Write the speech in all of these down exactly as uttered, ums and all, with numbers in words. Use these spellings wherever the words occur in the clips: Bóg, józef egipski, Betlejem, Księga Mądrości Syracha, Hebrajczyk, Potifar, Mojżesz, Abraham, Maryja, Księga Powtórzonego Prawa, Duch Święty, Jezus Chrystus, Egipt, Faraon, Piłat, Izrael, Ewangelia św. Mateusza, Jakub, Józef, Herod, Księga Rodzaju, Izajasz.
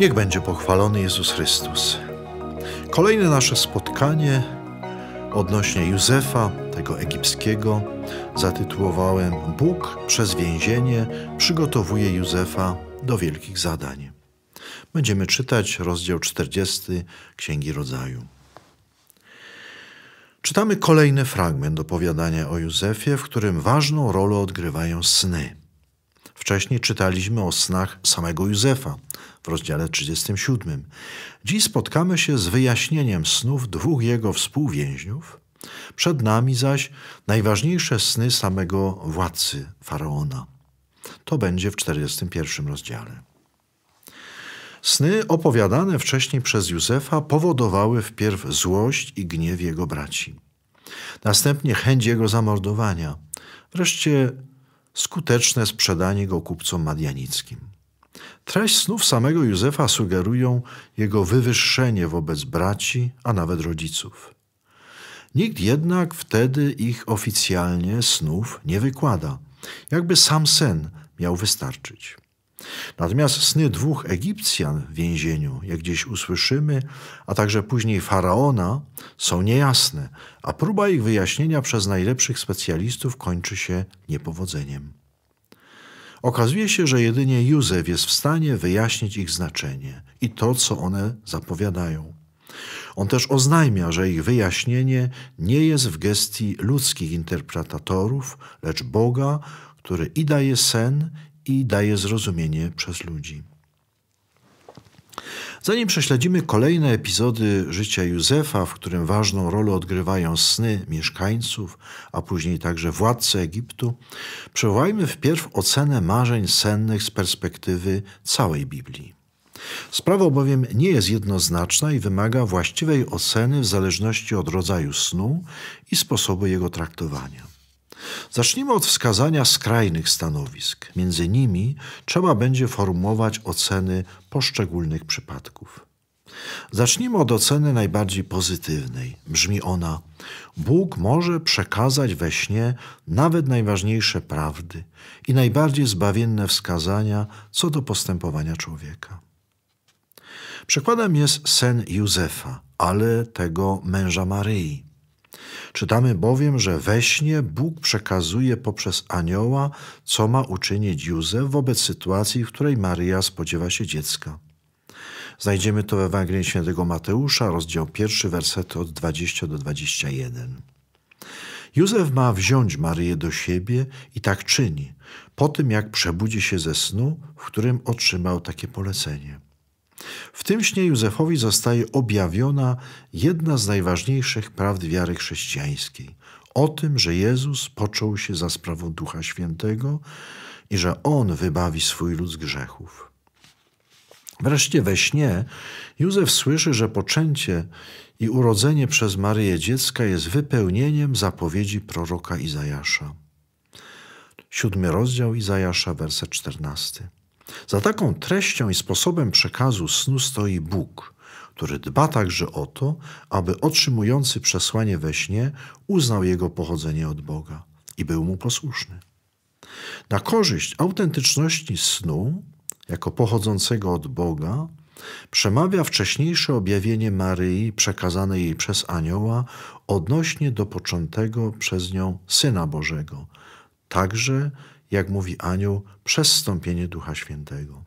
Niech będzie pochwalony Jezus Chrystus. Kolejne nasze spotkanie odnośnie Józefa, tego egipskiego, zatytułowałem Bóg przez więzienie przygotowuje Józefa do wielkich zadań. Będziemy czytać rozdział czterdziesty Księgi Rodzaju. Czytamy kolejny fragment opowiadania o Józefie, w którym ważną rolę odgrywają sny. Wcześniej czytaliśmy o snach samego Józefa w rozdziale trzydziestym siódmym. Dziś spotkamy się z wyjaśnieniem snów dwóch jego współwięźniów. Przed nami zaś najważniejsze sny samego władcy Faraona. To będzie w czterdziestym pierwszym rozdziale. Sny opowiadane wcześniej przez Józefa powodowały wpierw złość i gniew jego braci. Następnie chęć jego zamordowania. Wreszcie skuteczne sprzedanie go kupcom madianickim. Treść snów samego Józefa sugerują jego wywyższenie wobec braci, a nawet rodziców. Nikt jednak wtedy ich oficjalnie snów nie wykłada, jakby sam sen miał wystarczyć. Natomiast sny dwóch Egipcjan w więzieniu, jak gdzieś usłyszymy, a także później Faraona, są niejasne, a próba ich wyjaśnienia przez najlepszych specjalistów kończy się niepowodzeniem. Okazuje się, że jedynie Józef jest w stanie wyjaśnić ich znaczenie i to, co one zapowiadają. On też oznajmia, że ich wyjaśnienie nie jest w gestii ludzkich interpretatorów, lecz Boga, który i daje sen, i daje zrozumienie przez ludzi. Zanim prześledzimy kolejne epizody życia Józefa, w którym ważną rolę odgrywają sny mieszkańców, a później także władcy Egiptu, przywołajmy wpierw ocenę marzeń sennych z perspektywy całej Biblii. Sprawa bowiem nie jest jednoznaczna i wymaga właściwej oceny w zależności od rodzaju snu i sposobu jego traktowania. Zacznijmy od wskazania skrajnych stanowisk. Między nimi trzeba będzie formułować oceny poszczególnych przypadków. Zacznijmy od oceny najbardziej pozytywnej. Brzmi ona: Bóg może przekazać we śnie nawet najważniejsze prawdy i najbardziej zbawienne wskazania co do postępowania człowieka. Przykładem jest sen Józefa, ale tego męża Maryi. Czytamy bowiem, że we śnie Bóg przekazuje poprzez anioła, co ma uczynić Józef wobec sytuacji, w której Maryja spodziewa się dziecka. Znajdziemy to w Ewangelii św. Mateusza, rozdział pierwszy, wersety od dwudziestego do dwudziestu jeden. Józef ma wziąć Maryję do siebie i tak czyni, po tym jak przebudzi się ze snu, w którym otrzymał takie polecenie. W tym śnie Józefowi zostaje objawiona jedna z najważniejszych prawd wiary chrześcijańskiej. O tym, że Jezus począł się za sprawą Ducha Świętego i że On wybawi swój lud z grzechów. Wreszcie we śnie Józef słyszy, że poczęcie i urodzenie przez Maryję dziecka jest wypełnieniem zapowiedzi proroka Izajasza. Siódmy rozdział Izajasza, werset czternasty. Za taką treścią i sposobem przekazu snu stoi Bóg, który dba także o to, aby otrzymujący przesłanie we śnie uznał jego pochodzenie od Boga i był mu posłuszny. Na korzyść autentyczności snu, jako pochodzącego od Boga, przemawia wcześniejsze objawienie Maryi przekazane jej przez anioła odnośnie do poczętego przez nią Syna Bożego, także jak mówi anioł, przez zstąpienie Ducha Świętego.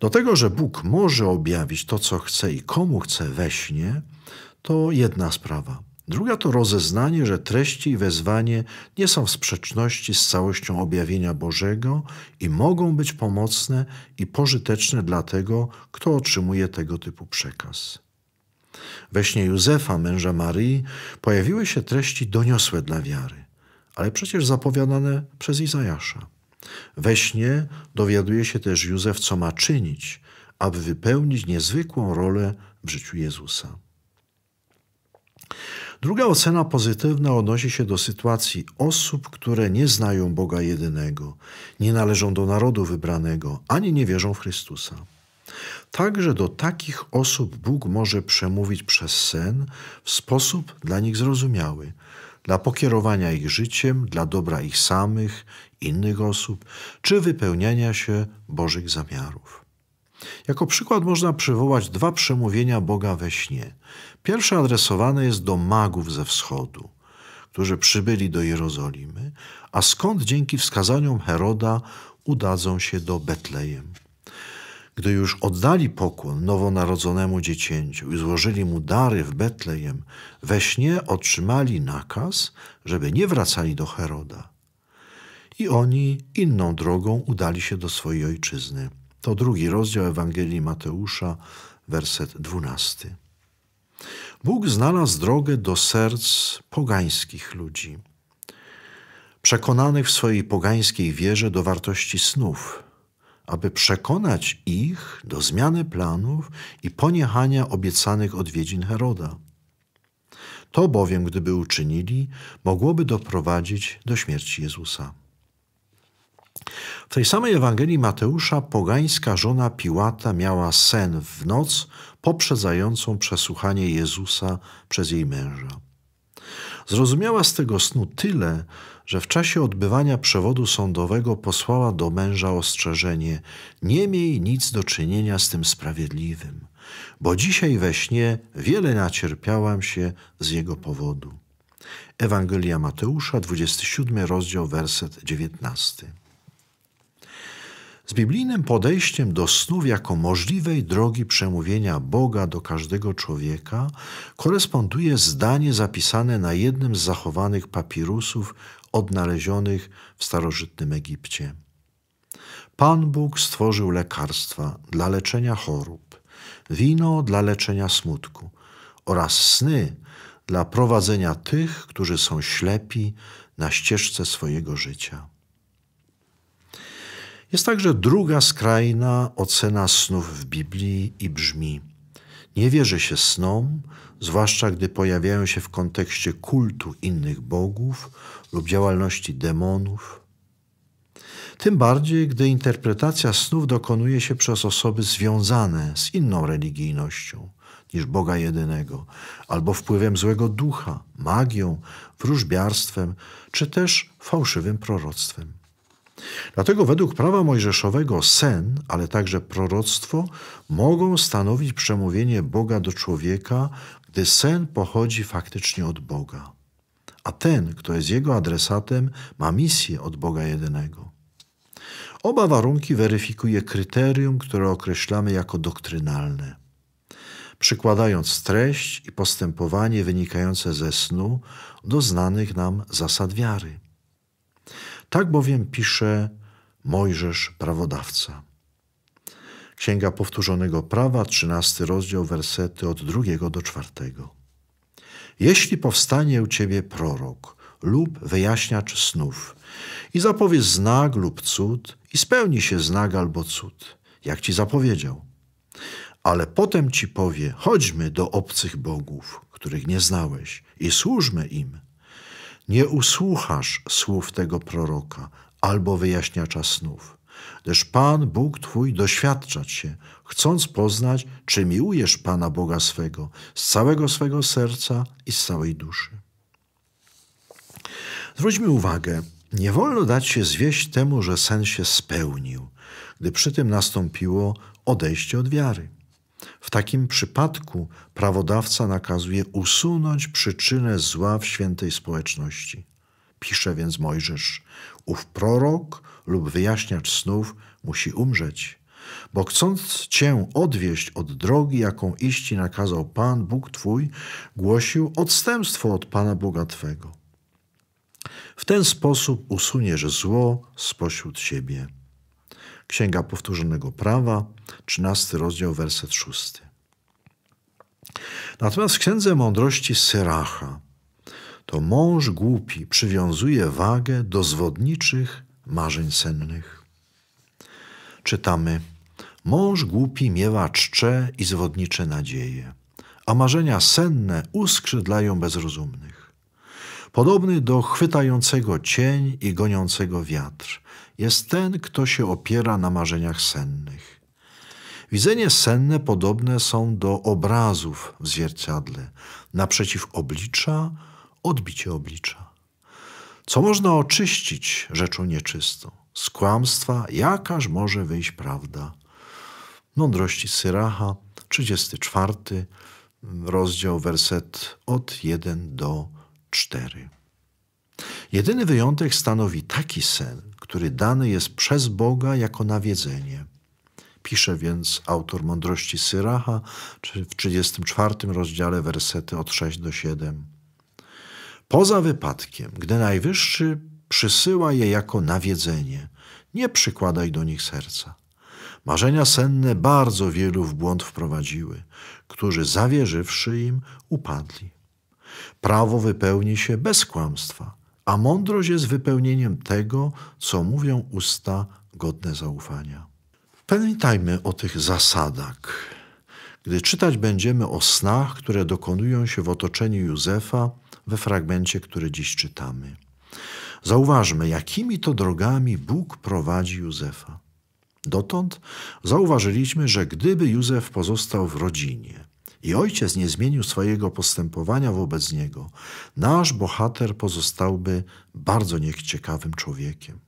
Do tego, że Bóg może objawić to, co chce i komu chce we śnie, to jedna sprawa. Druga to rozeznanie, że treści i wezwanie nie są w sprzeczności z całością objawienia Bożego i mogą być pomocne i pożyteczne dla tego, kto otrzymuje tego typu przekaz. We śnie Józefa, męża Maryi, pojawiły się treści doniosłe dla wiary, ale przecież zapowiadane przez Izajasza. We śnie dowiaduje się też Józef, co ma czynić, aby wypełnić niezwykłą rolę w życiu Jezusa. Druga ocena pozytywna odnosi się do sytuacji osób, które nie znają Boga jedynego, nie należą do narodu wybranego, ani nie wierzą w Chrystusa. Także do takich osób Bóg może przemówić przez sen w sposób dla nich zrozumiały, dla pokierowania ich życiem, dla dobra ich samych, innych osób, czy wypełniania się Bożych zamiarów. Jako przykład można przywołać dwa przemówienia Boga we śnie. Pierwsze adresowane jest do magów ze wschodu, którzy przybyli do Jerozolimy, a skąd dzięki wskazaniom Heroda udadzą się do Betlejem. Gdy już oddali pokłon nowonarodzonemu dziecięciu i złożyli mu dary w Betlejem, we śnie otrzymali nakaz, żeby nie wracali do Heroda. I oni inną drogą udali się do swojej ojczyzny. To drugi rozdział Ewangelii Mateusza, werset dwunasty. Bóg znalazł drogę do serc pogańskich ludzi, przekonanych w swojej pogańskiej wierze do wartości snów, aby przekonać ich do zmiany planów i poniechania obiecanych odwiedzin Heroda. To bowiem, gdyby uczynili, mogłoby doprowadzić do śmierci Jezusa. W tej samej Ewangelii Mateusza pogańska żona Piłata miała sen w noc poprzedzającą przesłuchanie Jezusa przez jej męża. Zrozumiała z tego snu tyle, że w czasie odbywania przewodu sądowego posłała do męża ostrzeżenie: nie miej nic do czynienia z tym sprawiedliwym, bo dzisiaj we śnie wiele nacierpiałam się z jego powodu. Ewangelia Mateusza, dwudziesty siódmy rozdział, werset dziewiętnasty. Z biblijnym podejściem do snów jako możliwej drogi przemówienia Boga do każdego człowieka koresponduje zdanie zapisane na jednym z zachowanych papirusów odnalezionych w starożytnym Egipcie. Pan Bóg stworzył lekarstwa dla leczenia chorób, wino dla leczenia smutku oraz sny dla prowadzenia tych, którzy są ślepi na ścieżce swojego życia. Jest także druga skrajna ocena snów w Biblii i brzmi: nie wierzy się snom, zwłaszcza gdy pojawiają się w kontekście kultu innych bogów lub działalności demonów. Tym bardziej, gdy interpretacja snów dokonuje się przez osoby związane z inną religijnością niż Boga jedynego, albo wpływem złego ducha, magią, wróżbiarstwem, czy też fałszywym proroctwem. Dlatego według prawa mojżeszowego sen, ale także proroctwo mogą stanowić przemówienie Boga do człowieka, gdy sen pochodzi faktycznie od Boga, a ten, kto jest jego adresatem, ma misję od Boga jedynego. Oba warunki weryfikuje kryterium, które określamy jako doktrynalne. Przykładając treść i postępowanie wynikające ze snu do znanych nam zasad wiary. Tak bowiem pisze Mojżesz, prawodawca. Księga Powtórzonego Prawa, trzynasty rozdział, wersety od drugiego do czwartego. Jeśli powstanie u ciebie prorok lub wyjaśniacz snów i zapowie znak lub cud, i spełni się znak albo cud, jak ci zapowiedział, ale potem ci powie: chodźmy do obcych bogów, których nie znałeś, i służmy im. Nie usłuchasz słów tego proroka albo wyjaśniacza snów, gdyż Pan Bóg Twój doświadcza Cię, chcąc poznać, czy miłujesz Pana Boga swego z całego swego serca i z całej duszy. Zwróćmy uwagę, nie wolno dać się zwieść temu, że sen się spełnił, gdy przy tym nastąpiło odejście od wiary. W takim przypadku prawodawca nakazuje usunąć przyczynę zła w świętej społeczności. Pisze więc Mojżesz: ów prorok lub wyjaśniacz snów musi umrzeć, bo chcąc cię odwieść od drogi, jaką iść ci nakazał Pan Bóg Twój, głosił odstępstwo od Pana Boga Twego. W ten sposób usuniesz zło spośród siebie. Księga Powtórzonego Prawa, trzynasty rozdział, werset szósty. Natomiast w Księdze Mądrości Syracha to mąż głupi przywiązuje wagę do zwodniczych marzeń sennych. Czytamy: mąż głupi miewa czcze i zwodnicze nadzieje, a marzenia senne uskrzydlają bezrozumnych. Podobny do chwytającego cień i goniącego wiatr jest ten, kto się opiera na marzeniach sennych. Widzenie senne podobne są do obrazów w zwierciadle. Naprzeciw oblicza odbicie oblicza. Co można oczyścić rzeczą nieczystą? Z kłamstwa jakaż może wyjść prawda? Mądrości Syracha, trzydziesty czwarty rozdział, werset od pierwszego do czwartego. Jedyny wyjątek stanowi taki sen, który dany jest przez Boga jako nawiedzenie. Pisze więc autor Mądrości Syracha w trzydziestym czwartym rozdziale, wersety od szóstego do siódmego. Poza wypadkiem, gdy Najwyższy przysyła je jako nawiedzenie, nie przykładaj do nich serca. Marzenia senne bardzo wielu w błąd wprowadziły, którzy zawierzywszy im, upadli. Prawo wypełni się bez kłamstwa, a mądrość jest wypełnieniem tego, co mówią usta godne zaufania. Pamiętajmy o tych zasadach. Gdy czytać będziemy o snach, które dokonują się w otoczeniu Józefa we fragmencie, który dziś czytamy. Zauważmy, jakimi to drogami Bóg prowadzi Józefa. Dotąd zauważyliśmy, że gdyby Józef pozostał w rodzinie i ojciec nie zmienił swojego postępowania wobec niego, nasz bohater pozostałby bardzo nieciekawym człowiekiem.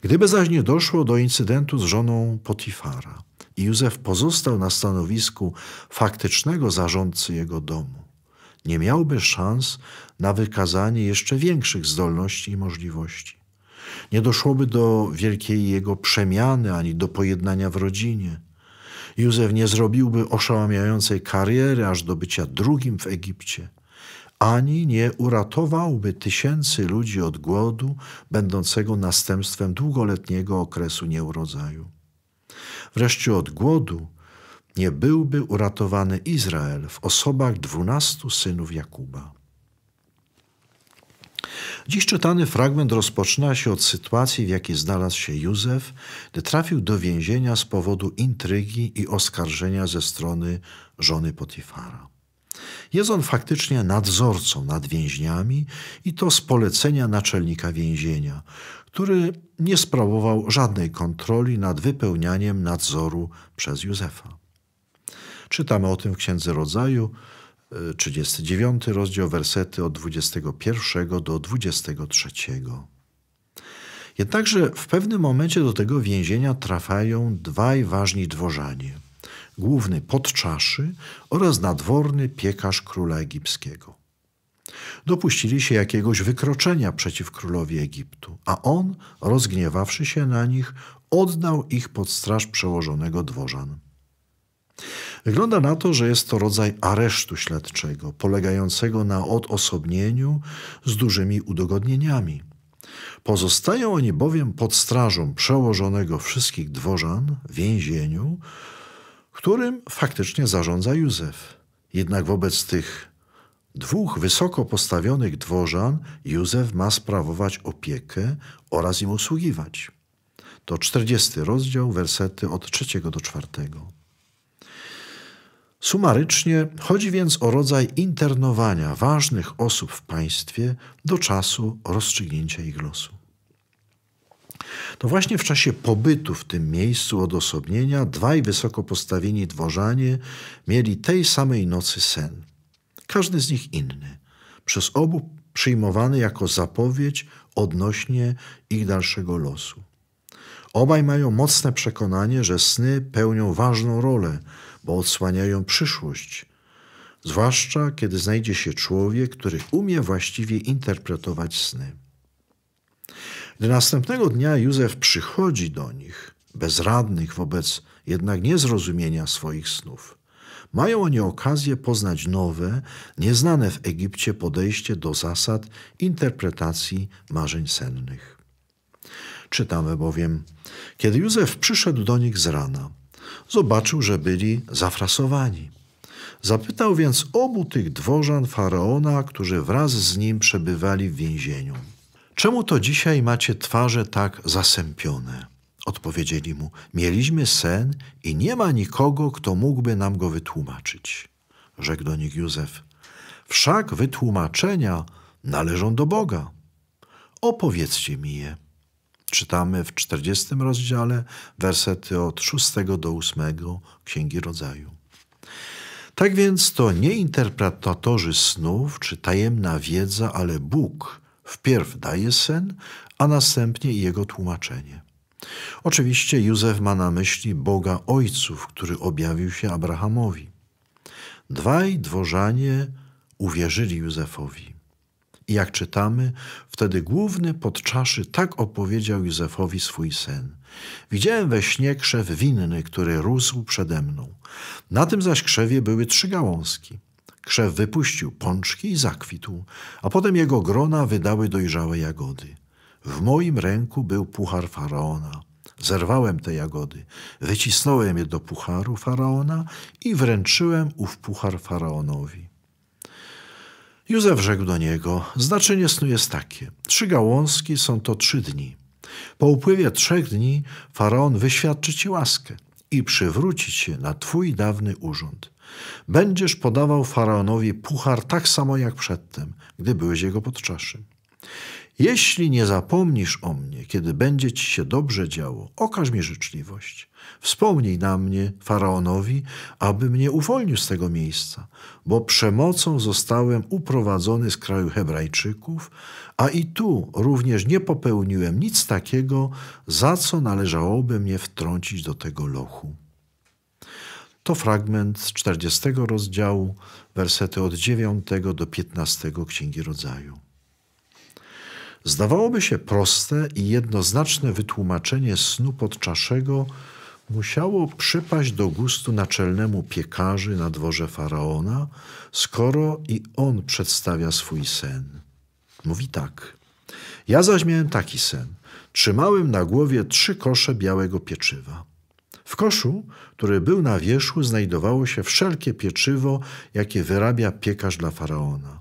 Gdyby zaś nie doszło do incydentu z żoną Potifara i Józef pozostał na stanowisku faktycznego zarządcy jego domu, nie miałby szans na wykazanie jeszcze większych zdolności i możliwości. Nie doszłoby do wielkiej jego przemiany ani do pojednania w rodzinie. Józef nie zrobiłby oszałamiającej kariery aż do bycia drugim w Egipcie, ani nie uratowałby tysięcy ludzi od głodu, będącego następstwem długoletniego okresu nieurodzaju. Wreszcie od głodu nie byłby uratowany Izrael w osobach dwunastu synów Jakuba. Dziś czytany fragment rozpoczyna się od sytuacji, w jakiej znalazł się Józef, gdy trafił do więzienia z powodu intrygi i oskarżenia ze strony żony Potifara. Jest on faktycznie nadzorcą nad więźniami i to z polecenia naczelnika więzienia, który nie sprawował żadnej kontroli nad wypełnianiem nadzoru przez Józefa. Czytamy o tym w Księdze Rodzaju, trzydziesty dziewiąty rozdział, wersety od dwudziestego pierwszego do dwudziestego trzeciego. Jednakże w pewnym momencie do tego więzienia trafiają dwaj ważni dworzanie. Główny podczaszy oraz nadworny piekarz króla egipskiego. Dopuścili się jakiegoś wykroczenia przeciw królowi Egiptu, a on, rozgniewawszy się na nich, oddał ich pod straż przełożonego dworzan. Wygląda na to, że jest to rodzaj aresztu śledczego, polegającego na odosobnieniu z dużymi udogodnieniami. Pozostają oni bowiem pod strażą przełożonego wszystkich dworzan w więzieniu, którym faktycznie zarządza Józef. Jednak wobec tych dwóch wysoko postawionych dworzan Józef ma sprawować opiekę oraz im usługiwać. To czterdziesty rozdział, wersety od trzeciego do czwartego. Sumarycznie chodzi więc o rodzaj internowania ważnych osób w państwie do czasu rozstrzygnięcia ich losu. To właśnie w czasie pobytu w tym miejscu odosobnienia dwaj wysoko postawieni dworzanie mieli tej samej nocy sen, każdy z nich inny, przez obu przyjmowany jako zapowiedź odnośnie ich dalszego losu. Obaj mają mocne przekonanie, że sny pełnią ważną rolę, bo odsłaniają przyszłość, zwłaszcza kiedy znajdzie się człowiek, który umie właściwie interpretować sny. Gdy następnego dnia Józef przychodzi do nich, bezradnych wobec jednak niezrozumienia swoich snów, mają oni okazję poznać nowe, nieznane w Egipcie podejście do zasad interpretacji marzeń sennych. Czytamy bowiem, kiedy Józef przyszedł do nich z rana, zobaczył, że byli zafrasowani. Zapytał więc obu tych dworzan Faraona, którzy wraz z nim przebywali w więzieniu. Czemu to dzisiaj macie twarze tak zasępione? Odpowiedzieli mu, mieliśmy sen i nie ma nikogo, kto mógłby nam go wytłumaczyć. Rzekł do nich Józef, wszak wytłumaczenia należą do Boga. Opowiedzcie mi je. Czytamy w czterdziestym rozdziale, wersety od szóstego do ósmego Księgi Rodzaju. Tak więc to nie interpretatorzy snów czy tajemna wiedza, ale Bóg wpierw daje sen, a następnie jego tłumaczenie. Oczywiście Józef ma na myśli Boga Ojców, który objawił się Abrahamowi. Dwaj dworzanie uwierzyli Józefowi. I jak czytamy, wtedy główny podczaszy tak opowiedział Józefowi swój sen. Widziałem we śnie krzew winny, który rósł przede mną. Na tym zaś krzewie były trzy gałązki. Krzew wypuścił pączki i zakwitł, a potem jego grona wydały dojrzałe jagody. W moim ręku był puchar Faraona. Zerwałem te jagody, wycisnąłem je do pucharu Faraona i wręczyłem ów puchar Faraonowi. Józef rzekł do niego, znaczenie snu jest takie. Trzy gałązki są to trzy dni. Po upływie trzech dni Faraon wyświadczy ci łaskę i przywróci cię na twój dawny urząd. Będziesz podawał Faraonowi puchar tak samo jak przedtem, gdy byłeś jego podczaszym. Jeśli nie zapomnisz o mnie, kiedy będzie ci się dobrze działo, okaż mi życzliwość. Wspomnij na mnie, Faraonowi, aby mnie uwolnił z tego miejsca, bo przemocą zostałem uprowadzony z kraju Hebrajczyków, a i tu również nie popełniłem nic takiego, za co należałoby mnie wtrącić do tego lochu. To fragment z czterdziestego rozdziału, wersety od dziewiątego do piętnastego Księgi Rodzaju. Zdawałoby się proste i jednoznaczne wytłumaczenie snu podczaszego musiało przypaść do gustu naczelnemu piekarzy na dworze Faraona, skoro i on przedstawia swój sen. Mówi tak. Ja zaś miałem taki sen. Trzymałem na głowie trzy kosze białego pieczywa. W koszu, który był na wierzchu, znajdowało się wszelkie pieczywo, jakie wyrabia piekarz dla Faraona.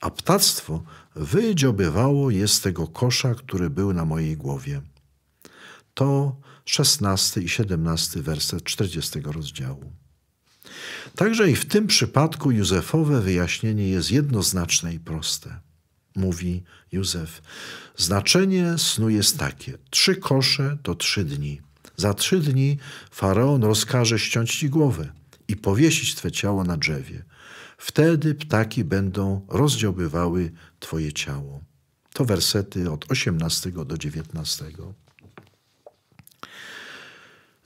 A ptactwo wydziobywało je z tego kosza, który był na mojej głowie. To szesnasty i siedemnasty werset czterdziestego rozdziału. Także i w tym przypadku Józefowe wyjaśnienie jest jednoznaczne i proste. Mówi Józef, znaczenie snu jest takie. Trzy kosze to trzy dni. Za trzy dni Faraon rozkaże ściąć ci głowę i powiesić twe ciało na drzewie. Wtedy ptaki będą rozdziobywały twoje ciało. To wersety od osiemnastego do dziewiętnastego.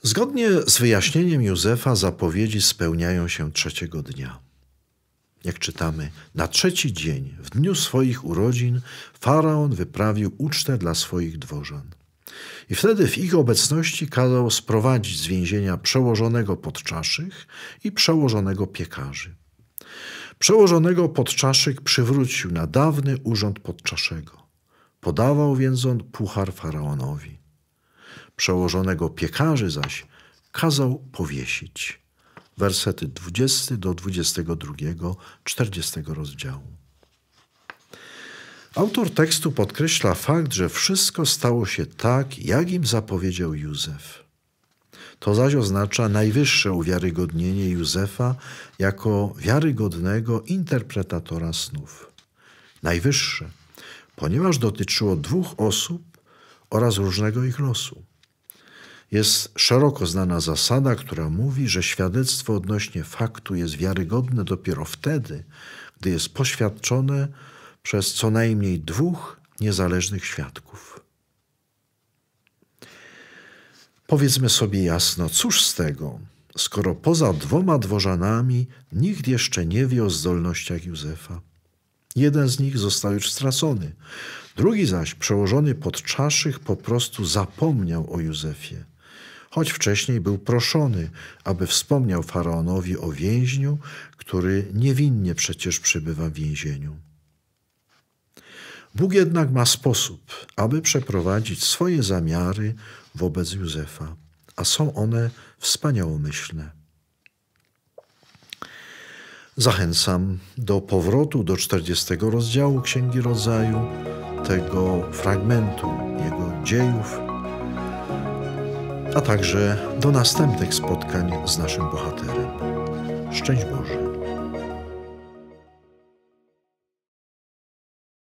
Zgodnie z wyjaśnieniem Józefa zapowiedzi spełniają się trzeciego dnia. Jak czytamy, na trzeci dzień, w dniu swoich urodzin, Faraon wyprawił ucztę dla swoich dworzan. I wtedy w ich obecności kazał sprowadzić z więzienia przełożonego podczaszych i przełożonego piekarzy. Przełożonego podczaszyk przywrócił na dawny urząd podczaszego. Podawał więc on puchar Faraonowi. Przełożonego piekarzy zaś kazał powiesić. Wersety dwudziesty do dwudziestego drugiego, czterdziestego rozdziału. Autor tekstu podkreśla fakt, że wszystko stało się tak, jak im zapowiedział Józef. To zaś oznacza najwyższe uwiarygodnienie Józefa jako wiarygodnego interpretatora snów. Najwyższe, ponieważ dotyczyło dwóch osób oraz różnego ich losu. Jest szeroko znana zasada, która mówi, że świadectwo odnośnie faktu jest wiarygodne dopiero wtedy, gdy jest poświadczone przez co najmniej dwóch niezależnych świadków. Powiedzmy sobie jasno, cóż z tego, skoro poza dwoma dworzanami nikt jeszcze nie wie o zdolnościach Józefa. Jeden z nich został już stracony, drugi zaś, przełożony podczaszych, po prostu zapomniał o Józefie, choć wcześniej był proszony, aby wspomniał Faraonowi o więźniu, który niewinnie przecież przebywa w więzieniu. Bóg jednak ma sposób, aby przeprowadzić swoje zamiary wobec Józefa, a są one wspaniałomyślne. Zachęcam do powrotu do czterdziestego rozdziału Księgi Rodzaju, tego fragmentu jego dziejów, a także do następnych spotkań z naszym bohaterem. Szczęść Boże!